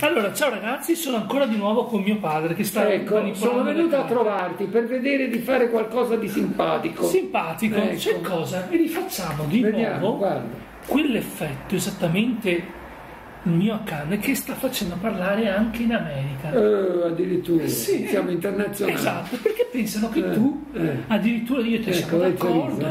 Allora, ciao ragazzi, sono ancora di nuovo con mio padre che sta... Ecco, sono venuto a trovarti per vedere di fare qualcosa di simpatico. Simpatico? Ecco. C'è cosa? E rifacciamo di nuovo quell'effetto esattamente il mio Akane che sta facendo parlare anche in America. Addirittura, sì, siamo internazionali. Esatto, perché pensano che tu, addirittura io te siamo d'accordo.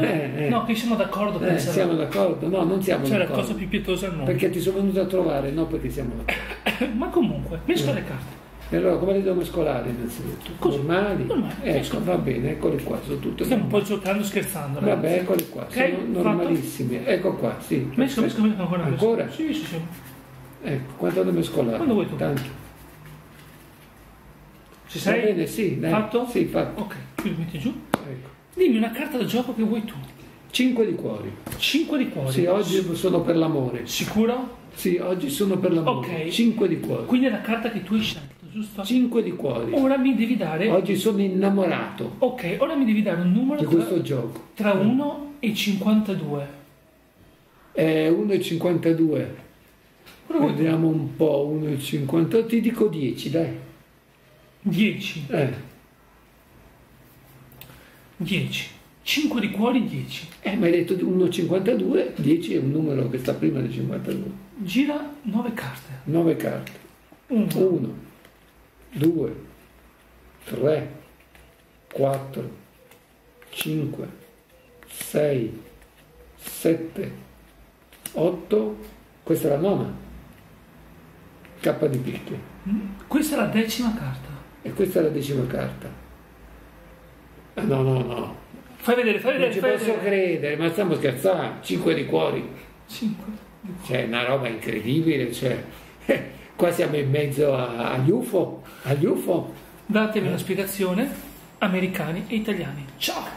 No, che siamo d'accordo. Siamo d'accordo, no, non siamo d'accordo. Cioè la cosa più pietosa non. Perché ti sono venuto a trovare, no perché siamo d'accordo. Ma comunque, mescola le carte. E allora come le devo mescolare innanzitutto? Così. Normali? Normali. Ecco, va bene, eccole qua, sono tutte. Stiamo un po' giocando, scherzando. Ragazzi. Vabbè, eccole qua, okay, sono normalissime. Fatto? Ecco qua, sì. Mescolo ancora. Ancora? Sì, sì, sì. Ecco, quanto devo mescolare? Quando vuoi tu? Tanto. Ci sei? Va bene, sì. Dai. Fatto? Sì, fatto. Ok, qui lo metti giù. Ecco. Dimmi una carta da gioco che vuoi tu. 5 di cuori. 5 di cuori? Sì, oggi sono per l'amore. Sicuro? Sì, oggi sono per l'amore. Ok. 5 di cuori. Quindi è la carta che tu hai scelto, giusto? 5 di cuori. Ora mi devi dare... Oggi sono innamorato. Ok, ora mi devi dare un numero... Di questo gioco. Tra 1 e 52. 1 e 52. Vediamo un po', 1,50, ti dico 10, dai. 10? 10. 5 di cuori, 10. Ma hai detto 1,52, 10 è un numero che sta prima del 52. Gira 9 carte. 9 carte. 1, 2, 3, 4, 5, 6, 7, 8, questa è la nona. K di picche. Questa è la decima carta. E questa è la decima carta. No, no, no. Fai vedere, fai vedere. Non ci posso credere, ma stiamo scherzando. 5 di cuori. 5. Cioè, una roba incredibile. Cioè, qua siamo in mezzo agli UFO. Datemi una spiegazione, americani e italiani. Ciao.